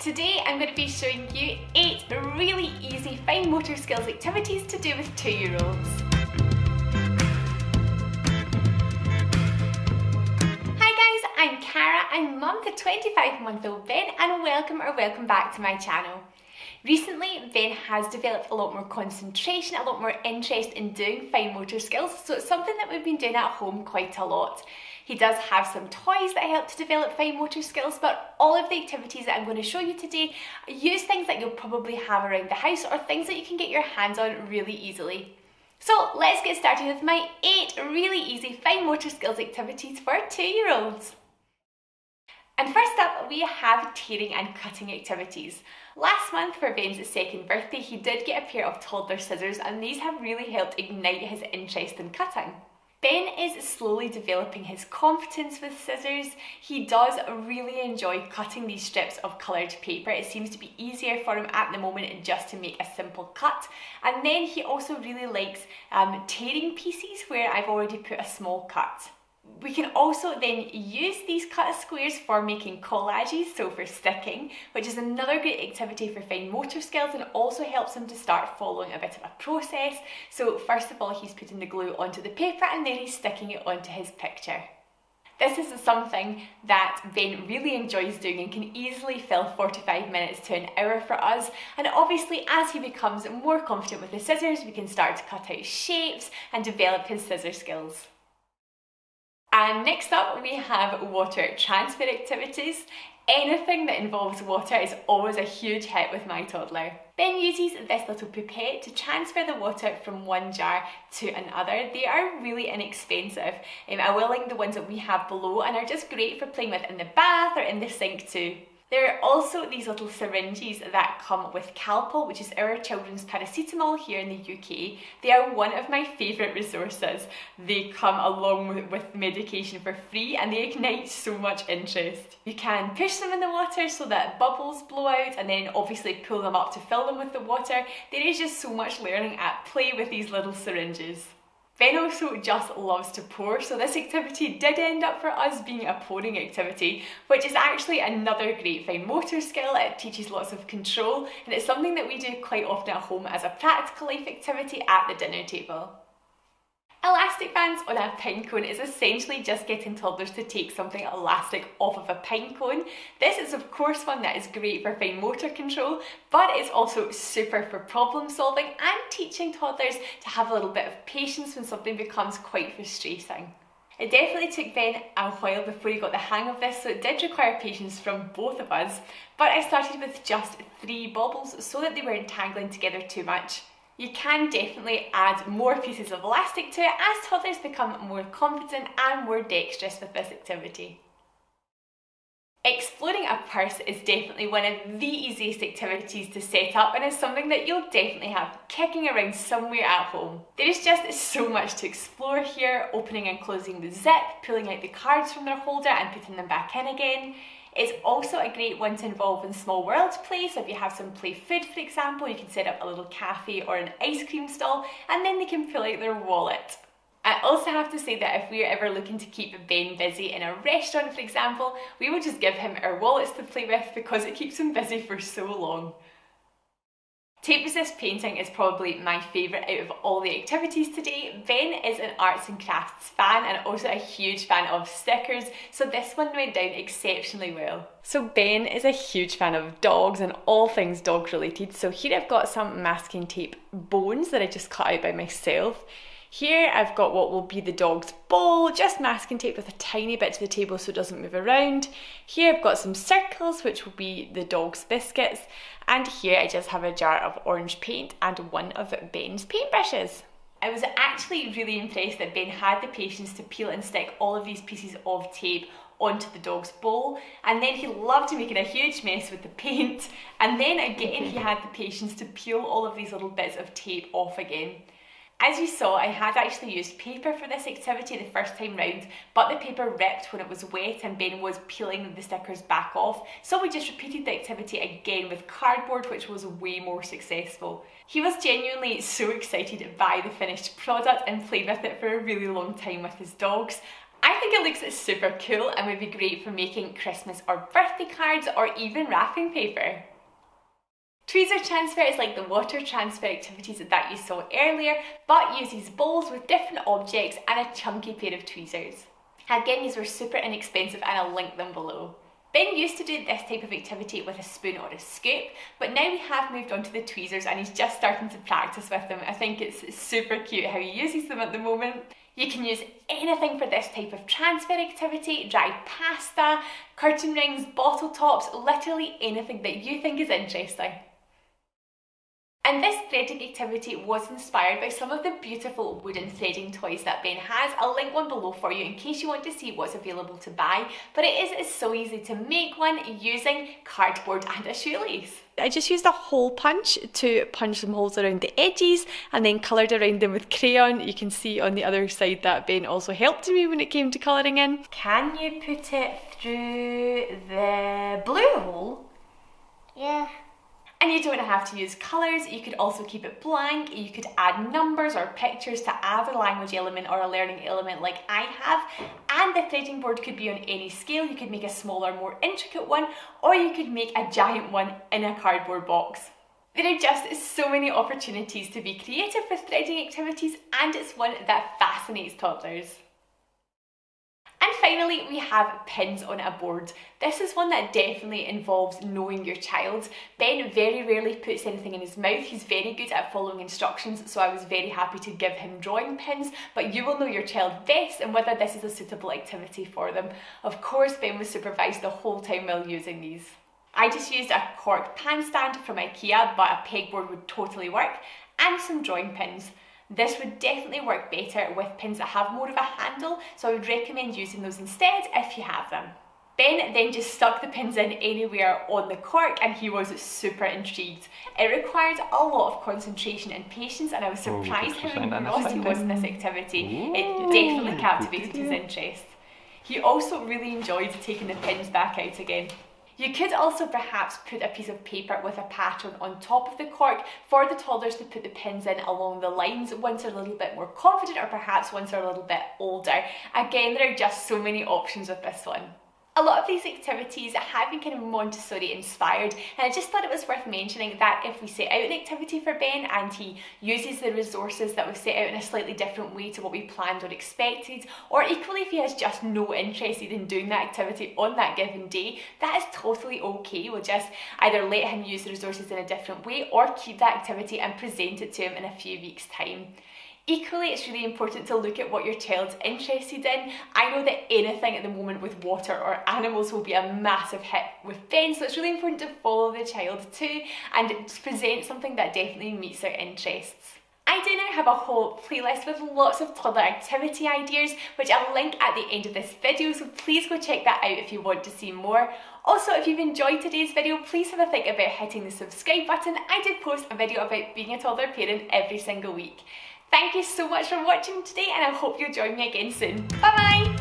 Today I'm going to be showing you 8 really easy fine motor skills activities to do with 2-year-olds. Hi guys, I'm Cara, I'm mum to 25-month-old Ben, and welcome back to my channel. Recently, Ben has developed a lot more concentration, a lot more interest in doing fine motor skills, so it's something that we've been doing at home quite a lot. He does have some toys that help to develop fine motor skills, but all of the activities that I'm going to show you today use things that you'll probably have around the house or things that you can get your hands on really easily. So let's get started with my 8 really easy fine motor skills activities for 2-year-olds. And first up, we have tearing and cutting activities. Last month for Ben's second birthday, he did get a pair of toddler scissors, and these have really helped ignite his interest in cutting. Ben is slowly developing his competence with scissors. He does really enjoy cutting these strips of coloured paper. It seems to be easier for him at the moment just to make a simple cut. And then he also really likes tearing pieces where I've already put a small cut. We can also then use these cut squares for making collages, so for sticking, which is another great activity for fine motor skills and also helps him to start following a bit of a process. So first of all, he's putting the glue onto the paper and then he's sticking it onto his picture. This is something that Ben really enjoys doing and can easily fill 45 minutes to an hour for us. And obviously, as he becomes more confident with the scissors, we can start to cut out shapes and develop his scissor skills. And next up, we have water transfer activities. Anything that involves water is always a huge hit with my toddler. Ben uses this little pipette to transfer the water from one jar to another. They are really inexpensive. I will link the ones that we have below and are just great for playing with in the bath or in the sink too. There are also these little syringes that come with Calpol, which is our children's paracetamol here in the UK. They are one of my favourite resources. They come along with medication for free and they ignite so much interest. You can push them in the water so that bubbles blow out and then obviously pull them up to fill them with the water. There is just so much learning at play with these little syringes. Ben also just loves to pour, so this activity did end up for us being a pouring activity, which is actually another great fine motor skill. It teaches lots of control and it's something that we do quite often at home as a practical life activity at the dinner table. Elastic bands on a pine cone is essentially just getting toddlers to take something elastic off of a pine cone. This is of course one that is great for fine motor control, but it's also super for problem solving and teaching toddlers to have a little bit of patience when something becomes quite frustrating. It definitely took Ben a while before he got the hang of this, so it did require patience from both of us, but I started with just 3 baubles so that they weren't tangling together too much. You can definitely add more pieces of elastic to it as toddlers become more confident and more dexterous with this activity. Exploding a purse is definitely one of the easiest activities to set up and is something that you'll definitely have kicking around somewhere at home. There is just so much to explore here, opening and closing the zip, pulling out the cards from their holder and putting them back in again. It's also a great one to involve in small world play, so if you have some play food for example, you can set up a little cafe or an ice cream stall and then they can pull out their wallet. I also have to say that if we are ever looking to keep Ben busy in a restaurant for example, we will just give him our wallets to play with because it keeps him busy for so long. Tape resist painting is probably my favourite out of all the activities today. Ben is an arts and crafts fan and also a huge fan of stickers, so this one went down exceptionally well. So Ben is a huge fan of dogs and all things dog related, so here I've got some masking tape bones that I just cut out by myself. Here I've got what will be the dog's bowl, just masking tape with a tiny bit to the table so it doesn't move around. Here I've got some circles which will be the dog's biscuits, and here I just have a jar of orange paint and one of Ben's paintbrushes. I was actually really impressed that Ben had the patience to peel and stick all of these pieces of tape onto the dog's bowl, and then he loved making a huge mess with the paint, and then again he had the patience to peel all of these little bits of tape off again. As you saw, I had actually used paper for this activity the first time round, but the paper ripped when it was wet and Ben was peeling the stickers back off, so we just repeated the activity again with cardboard, which was way more successful. He was genuinely so excited by the finished product and played with it for a really long time with his dogs. I think it looks super cool and would be great for making Christmas or birthday cards or even wrapping paper. Tweezer transfer is like the water transfer activities that you saw earlier, but uses bowls with different objects and a chunky pair of tweezers. Again, these were super inexpensive and I'll link them below. Ben used to do this type of activity with a spoon or a scoop, but now we have moved on to the tweezers and he's just starting to practice with them. I think it's super cute how he uses them at the moment. You can use anything for this type of transfer activity: dried pasta, curtain rings, bottle tops, literally anything that you think is interesting. And this threading activity was inspired by some of the beautiful wooden threading toys that Ben has. I'll link one below for you in case you want to see what's available to buy, but it is so easy to make one using cardboard and a shoelace. I just used a hole punch to punch some holes around the edges and then coloured around them with crayon. You can see on the other side that Ben also helped me when it came to colouring in. Can you put it through the blue hole? Yeah. And you don't have to use colours, you could also keep it blank, you could add numbers or pictures to add a language element or a learning element like I have. And the threading board could be on any scale, you could make a smaller, more intricate one, or you could make a giant one in a cardboard box. There are just so many opportunities to be creative with threading activities, and it's one that fascinates toddlers. And finally, we have pins on a board. This is one that definitely involves knowing your child. Ben very rarely puts anything in his mouth. He's very good at following instructions, so I was very happy to give him drawing pins, but you will know your child best and whether this is a suitable activity for them. Of course, Ben was supervised the whole time while using these. I just used a cork pan stand from IKEA, but a pegboard would totally work, and some drawing pins. This would definitely work better with pins that have more of a handle, so I would recommend using those instead if you have them. Ben then just stuck the pins in anywhere on the cork and he was super intrigued. It required a lot of concentration and patience, and I was surprised how lost he was in this activity. It definitely captivated his interest. He also really enjoyed taking the pins back out again. You could also perhaps put a piece of paper with a pattern on top of the cork for the toddlers to put the pins in along the lines once they're a little bit more confident, or perhaps once they're a little bit older. Again, there are just so many options with this one. A lot of these activities have been kind of Montessori inspired, and I just thought it was worth mentioning that if we set out an activity for Ben and he uses the resources that we've set out in a slightly different way to what we planned or expected, or equally if he has just no interest in doing that activity on that given day, that is totally okay. We'll just either let him use the resources in a different way or keep that activity and present it to him in a few weeks' time. Equally, it's really important to look at what your child's interested in. I know that anything at the moment with water or animals will be a massive hit with Ben, so it's really important to follow the child too and present something that definitely meets their interests. I do now have a whole playlist with lots of toddler activity ideas, which I'll link at the end of this video, so please go check that out if you want to see more. Also, if you've enjoyed today's video, please have a think about hitting the subscribe button. I do post a video about being a toddler parent every single week. Thank you so much for watching today, and I hope you'll join me again soon. Bye bye!